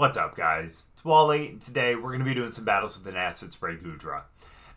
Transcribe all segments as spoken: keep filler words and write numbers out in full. What's up, guys? It's Wally. Today we're going to be doing some battles with an Acid Spray Goodra.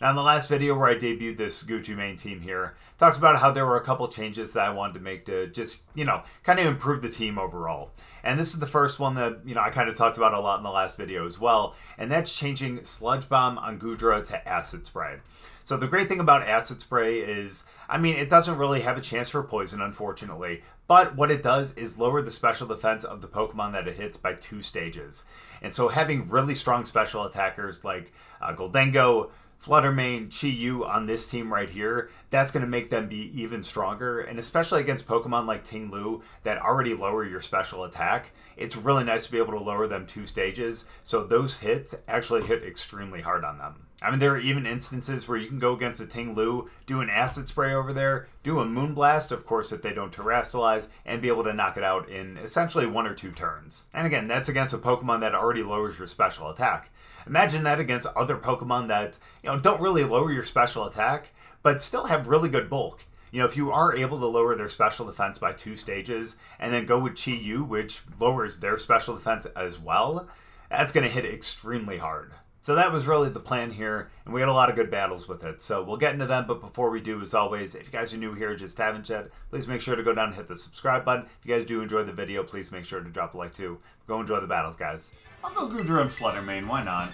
Now, in the last video where I debuted this Gucci main team here, I talked about how there were a couple changes that I wanted to make to just, you know, kind of improve the team overall. And this is the first one that, you know, I kind of talked about a lot in the last video as well, and that's changing Sludge Bomb on Goodra to Acid Spray. So the great thing about Acid Spray is, I mean, it doesn't really have a chance for poison, unfortunately, but what it does is lower the special defense of the Pokemon that it hits by two stages. And so having really strong special attackers like uh, Gholdengo, Flutter Mane, Chi-Yu on this team right here, that's going to make them be even stronger, and especially against Pokemon like Ting-Lu that already lower your special attack, it's really nice to be able to lower them two stages, so those hits actually hit extremely hard on them. I mean, there are even instances where you can go against a Ting-Lu, do an Acid Spray over there, do a Moonblast, of course if they don't Terastalize, and be able to knock it out in essentially one or two turns. And again, that's against a Pokemon that already lowers your special attack. Imagine that against other Pokemon that, you know, don't really lower your special attack, but still have really good bulk. You know, if you are able to lower their special defense by two stages, and then go with Chi-Yu, which lowers their special defense as well, that's going to hit extremely hard. So that was really the plan here, and we had a lot of good battles with it, so we'll get into them, but before we do, as always, if you guys are new here, just haven't yet, please make sure to go down and hit the subscribe button. If you guys do enjoy the video, please make sure to drop a like too. Go enjoy the battles, guys. I'll go Goodra and Flutter Mane, why not?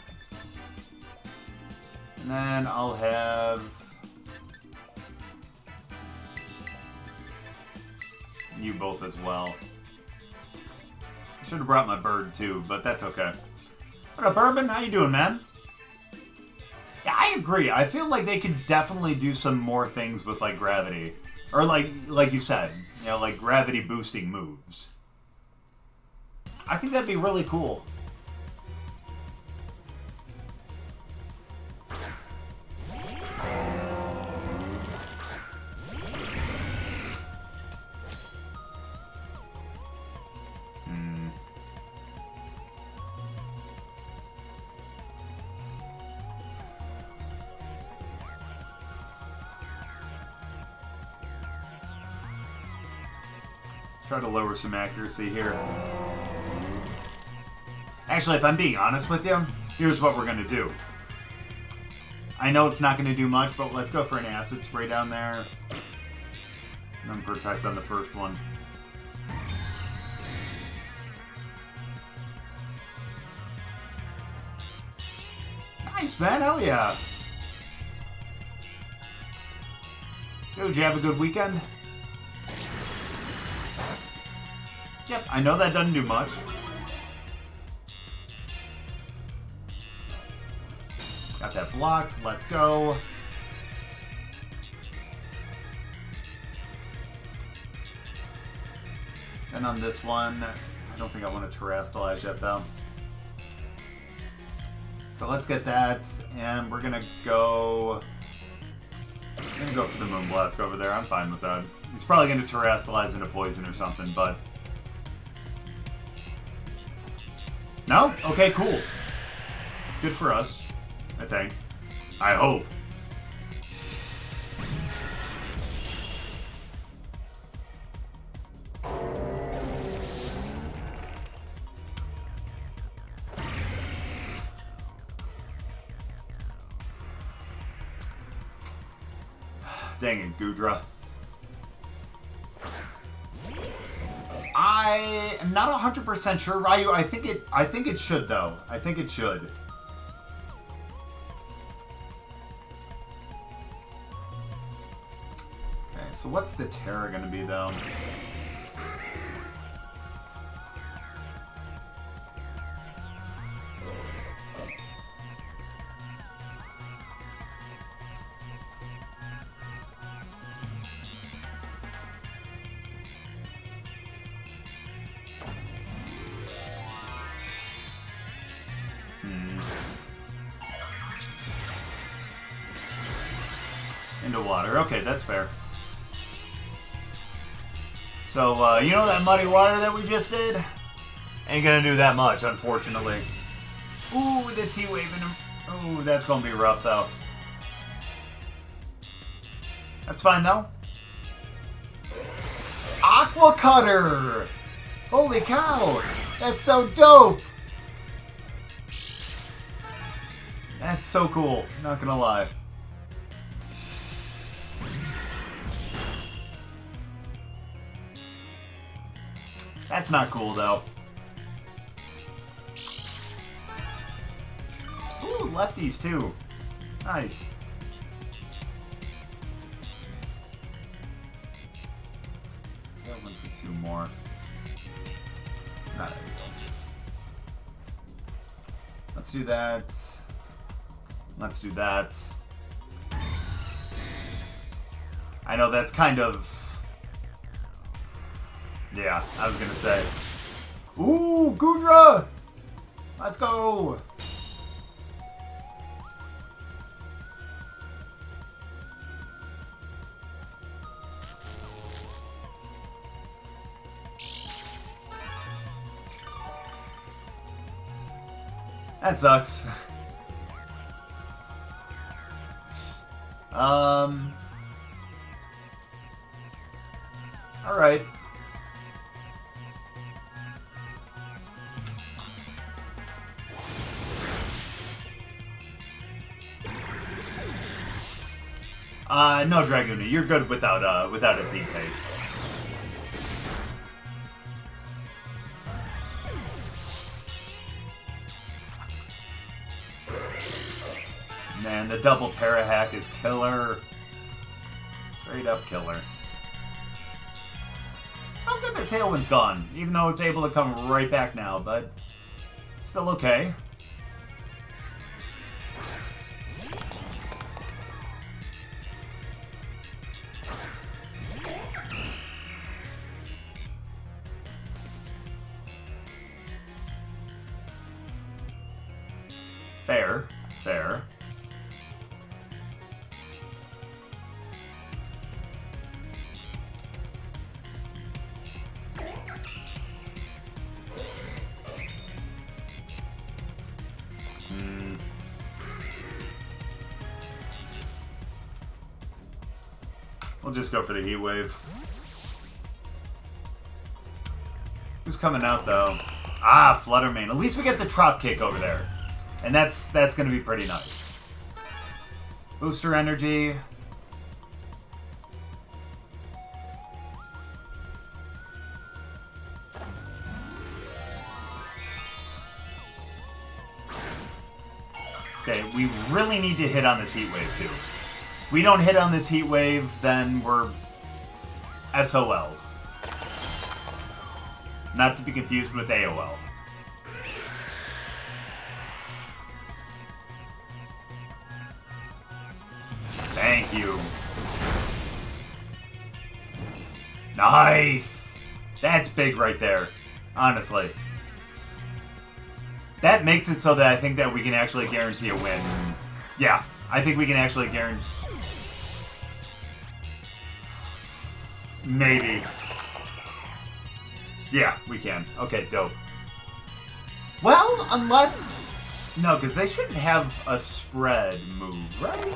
And then I'll have... you both as well. I should have brought my bird too, but that's okay. What up, Bourbon? How you doing, man? Yeah, I agree. I feel like they could definitely do some more things with, like, gravity. Or, like, like you said, you know, like, gravity-boosting moves. I think that'd be really cool. Try to lower some accuracy here. Actually, if I'm being honest with you, here's what we're going to do. I know it's not going to do much, but let's go for an Acid Spray down there. And then protect on the first one. Nice, man. Hell yeah. Dude, did you have a good weekend? Yep, I know that doesn't do much. Got that blocked, let's go. And on this one, I don't think I want to Terastalize yet though. So let's get that, and we're gonna go... I'm gonna go for the Moonblast over there, I'm fine with that. It's probably gonna Terastalize into Poison or something, but... no? Okay, cool. Good for us, I think. I hope. Dang it, Goodra. I'm not one hundred percent sure, Ryu. I think it I think it should though. I think it should. Okay, so what's the Terra gonna be though? Into water. Okay, that's fair. So, uh, you know that muddy water that we just did? Ain't gonna do that much, unfortunately. Ooh, the T wave in him. Ooh, that's gonna be rough, though. That's fine, though. Aqua Cutter! Holy cow! That's so dope! That's so cool, not gonna lie. That's not cool, though. Ooh, lefties, too. Nice. That one for two more. Not ideal. Let's do that. Let's do that. I know that's kind of... Yeah, I was gonna say. Ooh, Goodra! Let's go! That sucks. um. Alright. Uh, no, Dragoona, you're good without, uh, without a team paste. Man, the double para hack is killer. Straight up killer. How good their Tailwind's gone, even though it's able to come right back now, but it's still okay. We'll just go for the heat wave. Who's coming out though? Ah, Flutter Mane. At least we get the Tropkick over there, and that's that's gonna be pretty nice. Booster energy. Okay, we really need to hit on this heat wave too. We don't hit on this heat wave, then we're S O L. Not to be confused with A O L. Thank you. Nice! That's big right there, honestly. That makes it so that I think that we can actually guarantee a win. Yeah, I think we can actually guarantee... Maybe. Yeah, we can. Okay, dope. Well, unless... No, because they shouldn't have a spread move, right?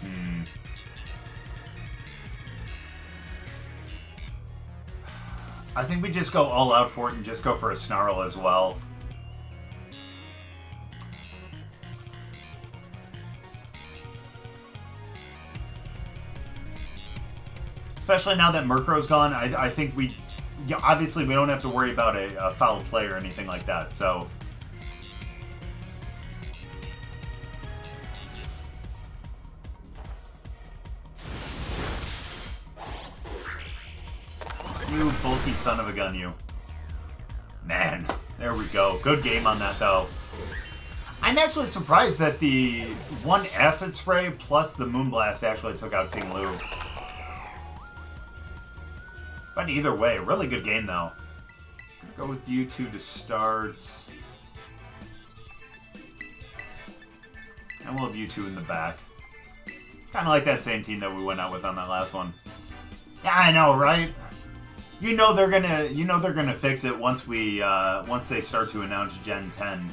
Hmm. I think we just go all out for it and just go for a Snarl as well. Especially now that Murkrow's gone, I, I think we... Yeah, obviously, we don't have to worry about a, a foul play or anything like that, so... You bulky son of a gun, you. Man, there we go. Good game on that, though. I'm actually surprised that the one Acid Spray plus the Moonblast actually took out Ting-Lu. But either way, really good game though. Go with you two to start. And we'll have you two in the back. Kind of like that same team that we went out with on that last one. Yeah, I know, right? You know they're gonna you know they're gonna fix it once we uh, once they start to announce Gen ten.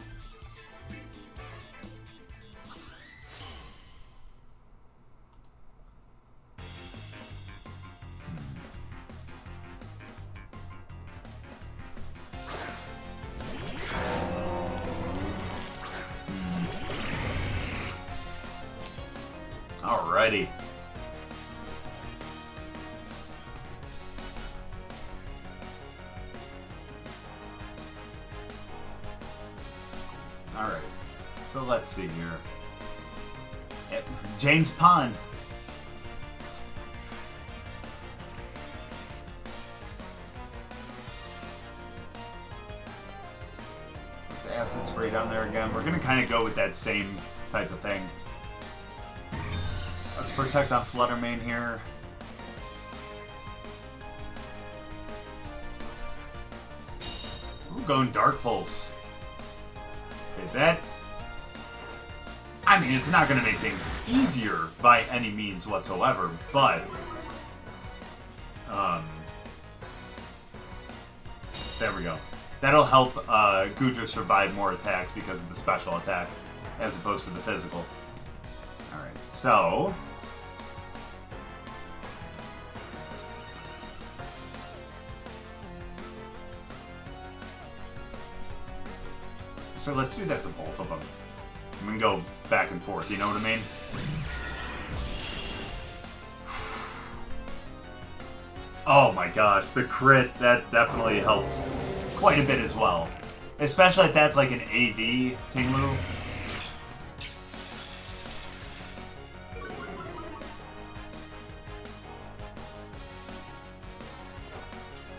Alrighty. Alright, so let's see here. Yep. James Pond. Let's Acid Spray down there again. We're going to kind of go with that same type of thing. Let's protect on Flutter Mane here. We're going Dark Pulse. Okay, that... I mean, it's not going to make things easier by any means whatsoever, but... Um... There we go. That'll help uh, Goodra survive more attacks because of the special attack, as opposed to the physical. Alright, so... So let's do that to both of them. We can go back and forth, you know what I mean? Oh my gosh, the crit, that definitely helped quite a bit as well. Especially if that's like an A D Ting-Lu.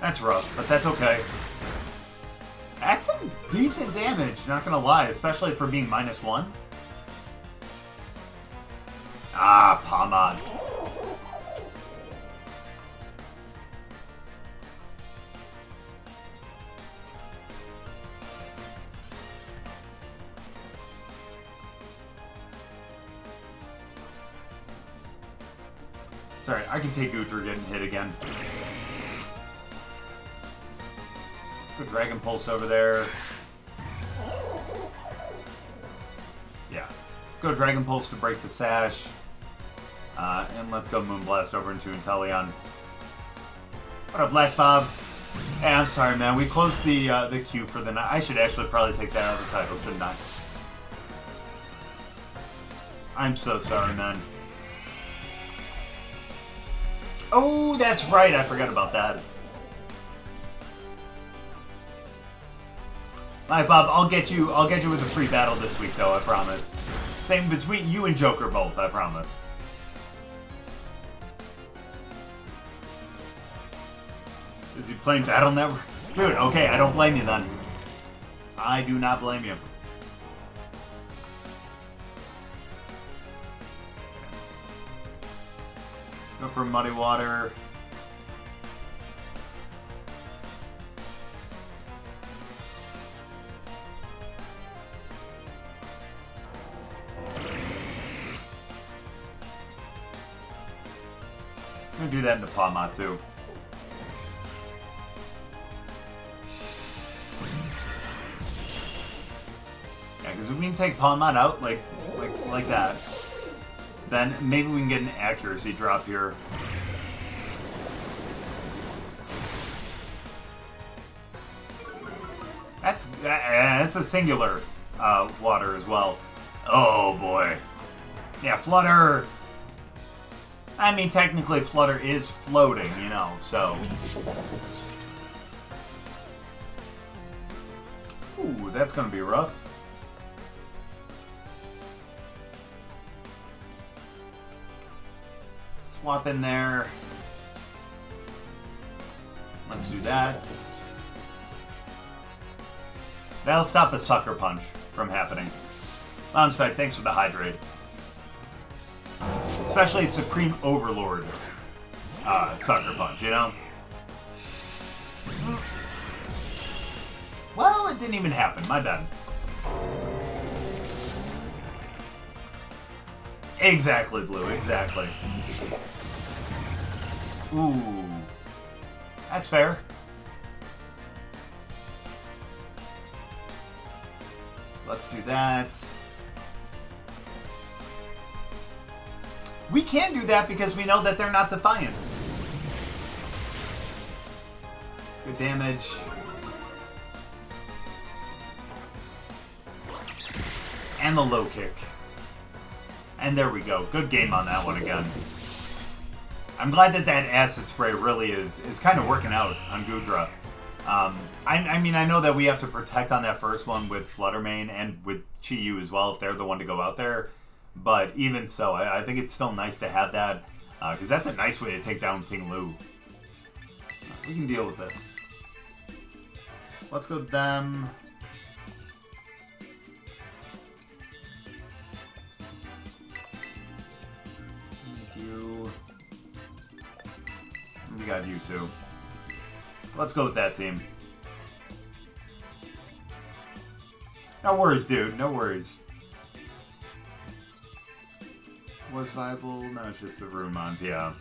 That's rough, but that's okay. That's some decent damage, not gonna lie, especially for being minus one. Ah, Pawmot. Sorry, I can take Goodra getting hit again. Put Dragon Pulse over there. Yeah. Let's go Dragon Pulse to break the sash. Uh, and let's go Moonblast over into Inteleon. What up, Black Bob? Hey, I'm sorry, man. We closed the uh, the queue for the night. I should actually probably take that out of the title, shouldn't I? I'm so sorry, man. Oh, that's right. I forgot about that. Alright, Bob, I'll get you I'll get you with a free battle this week though, I promise. Same between you and Joker both, I promise. Is he playing Battle Network? Dude, okay, I don't blame you then. I do not blame you. Go for Muddy Water. I'm gonna do that in the Pawmot too. Yeah, because if we can take Pawmot out like like like that, then maybe we can get an accuracy drop here. That's that's a singular uh, water as well. Oh boy. Yeah, Flutter. I mean, technically, Flutter is floating, you know, so... Ooh, that's gonna be rough. Swap in there. Let's do that. That'll stop a Sucker Punch from happening. I'm sorry, thanks for the Hydrate. Especially Supreme Overlord uh, Sucker Punch, you know? Well, it didn't even happen. My bad. Exactly, Blue. Exactly. Ooh. That's fair. Let's do that. We can do that because we know that they're not defiant. Good damage. And the low kick. And there we go. Good game on that one again. I'm glad that that Acid Spray really is is kind of working out on Goodra. Um, I, I mean, I know that we have to protect on that first one with Flutter Mane and with Chi-Yu as well if they're the one to go out there. But even so, I, I think it's still nice to have that because uh, that's a nice way to take down Ting-Lu. We can deal with this. Let's go with them. You. We got you too. So let's go with that team. No worries, dude. No worries. Was viable? No, it's just the room on. Yeah.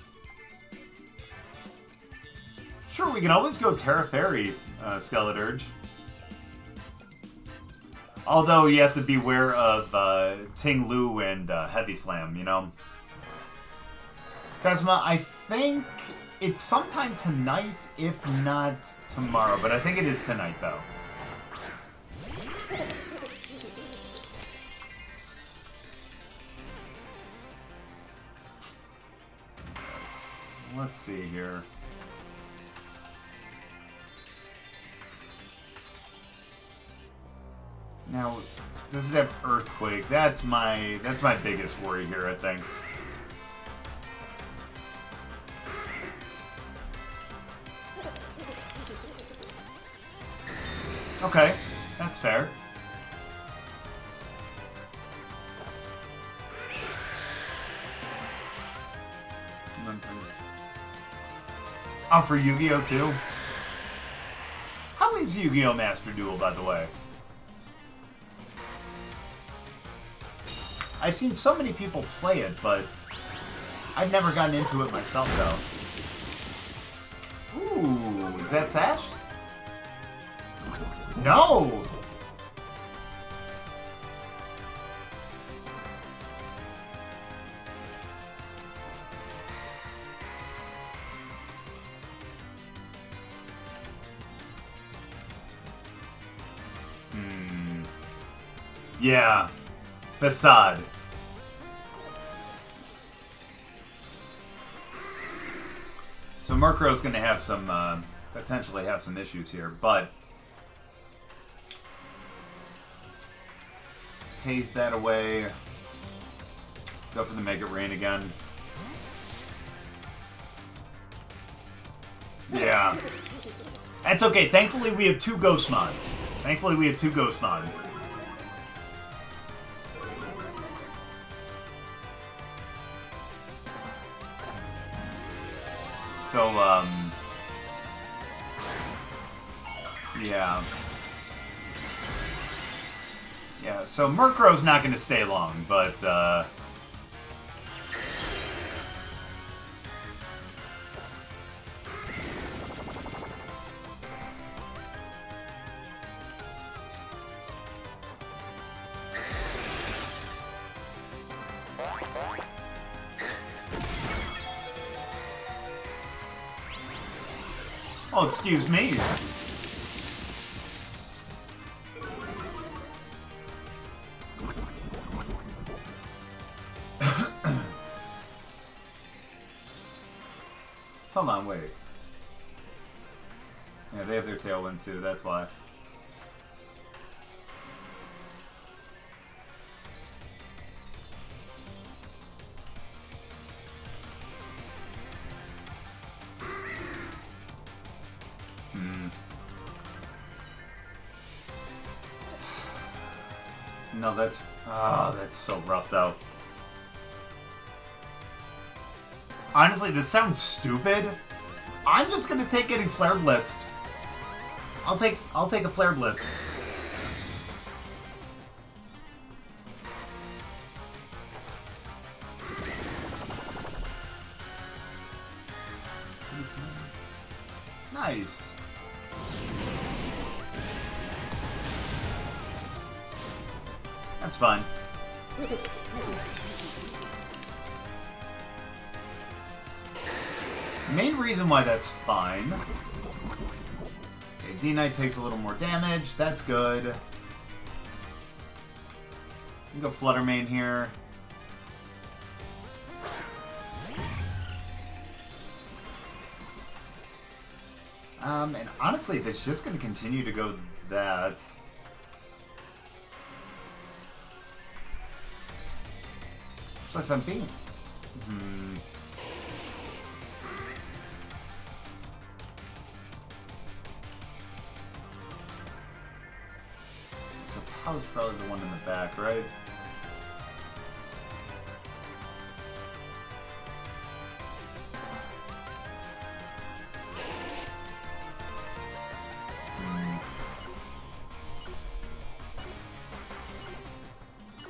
Sure, we can always go Terra Fairy, uh, Skeleturge. Although you have to beware of uh, Ting-Lu and uh, Heavy Slam, you know. Kazuma, I think it's sometime tonight, if not tomorrow. But I think it is tonight, though. Let's see here. Now, does it have Earthquake? That's my that's my biggest worry here, I think. Okay, that's fair. Oh, for Yu-Gi-Oh too? How is Yu-Gi-Oh Master Duel, by the way? I've seen so many people play it, but I've never gotten into it myself, though. Ooh, is that sashed? No! Hmm. Yeah. Facade. So Murkrow's going to have some, uh, potentially have some issues here, but let's haze that away. Let's go for the Make It Rain again. Yeah. That's okay. Thankfully, we have two Ghost Mons. Thankfully, we have two Ghost Mons. So, um, yeah. Yeah, so Murkrow's not going to stay long, but, uh, oh, excuse me. Hold on, wait. Yeah, they have their Tailwind too, that's why. No, that's oh, that's so rough though. Honestly, this sounds stupid. I'm just gonna take getting Flare Blitzed. I'll take I'll take a Flare Blitz. Nice. That's fun. Main reason why that's fine. Okay, D-Knight takes a little more damage. That's good. You can go Flutter Mane here. Um, and honestly, that's just going to continue to go that. So if I'm being... Hmm. So Pow's probably the one in the back, right?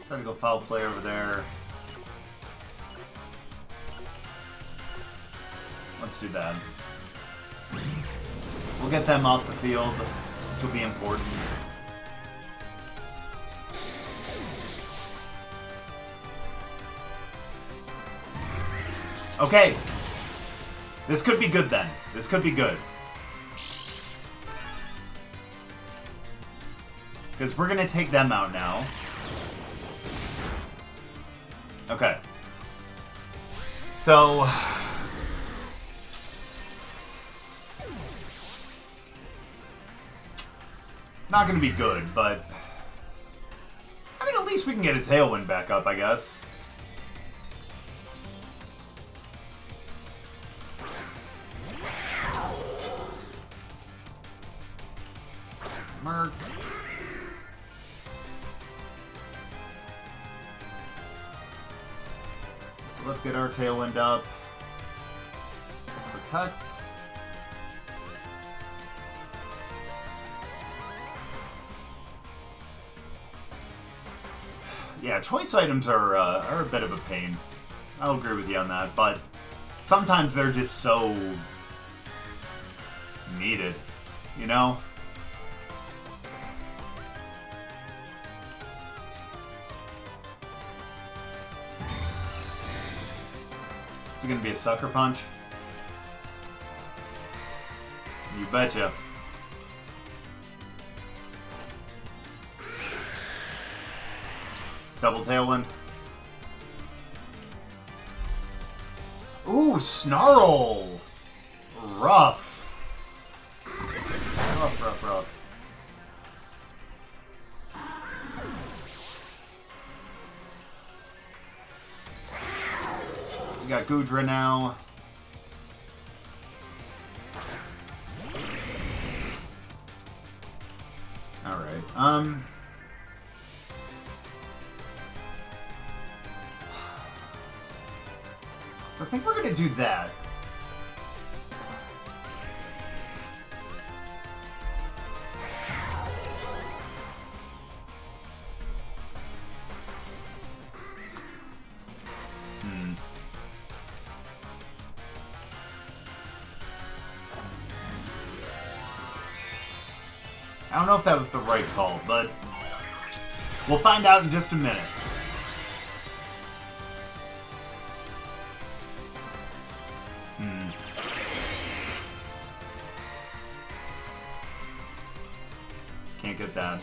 Try to go foul play over there. Let's do that. We'll get them off the field, which will be important. Okay. This could be good then. This could be good. Because we're going to take them out now. Okay. So... it's not going to be good, but... I mean, at least we can get a Tailwind back up, I guess. Merc. Let's get our Tailwind up. Let's protect. Yeah, choice items are, uh, are a bit of a pain. I'll agree with you on that, but sometimes they're just so needed, you know? It's gonna be a Sucker Punch. You betcha. Double Tailwind. Ooh, Snarl! Rough. Rough, rough, rough. We got Goodra now. Alright, um... I think we're gonna do that. I don't know if that was the right call, but we'll find out in just a minute. Hmm. Can't get that.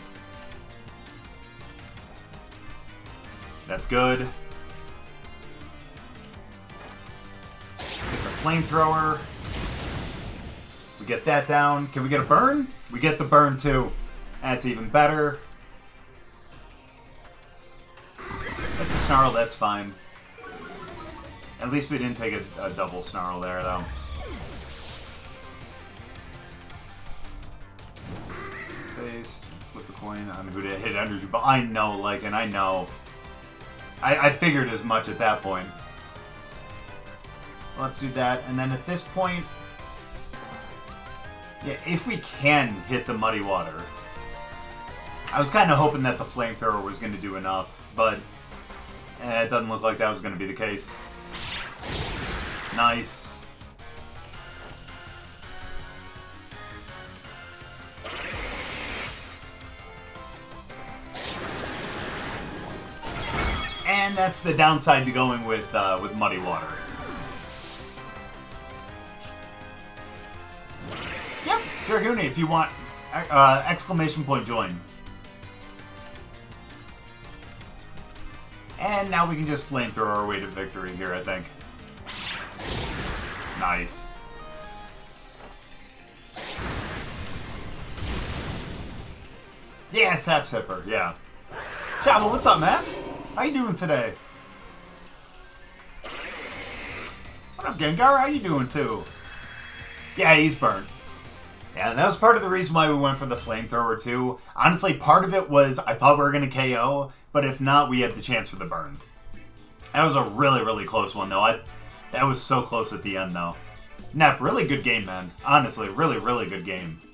That's good. Get the Flamethrower. We get that down. Can we get a burn? We get the burn too. That's even better. Get the Snarl, that's fine. At least we didn't take a, a double Snarl there, though. Faced. Flip a coin on who to hit energy. But I know, like, and I know. I, I figured as much at that point. Let's do that. And then at this point... yeah, if we can hit the Muddy Water. I was kind of hoping that the Flamethrower was going to do enough, but eh, it doesn't look like that was going to be the case. Nice. And that's the downside to going with, uh, with Muddy Water. Dragoon, if you want, uh, exclamation point join. And now we can just flamethrower our way to victory here, I think. Nice. Yeah, Sap Sipper, yeah. Chavo, what's up, man? How you doing today? What up, Gengar? How you doing, too? Yeah, he's burned. Yeah, and that was part of the reason why we went for the Flamethrower, too. Honestly, part of it was I thought we were going to K O, but if not, we had the chance for the burn. That was a really, really close one, though. I, that was so close at the end, though. Nep, really good game, man. Honestly, really, really good game.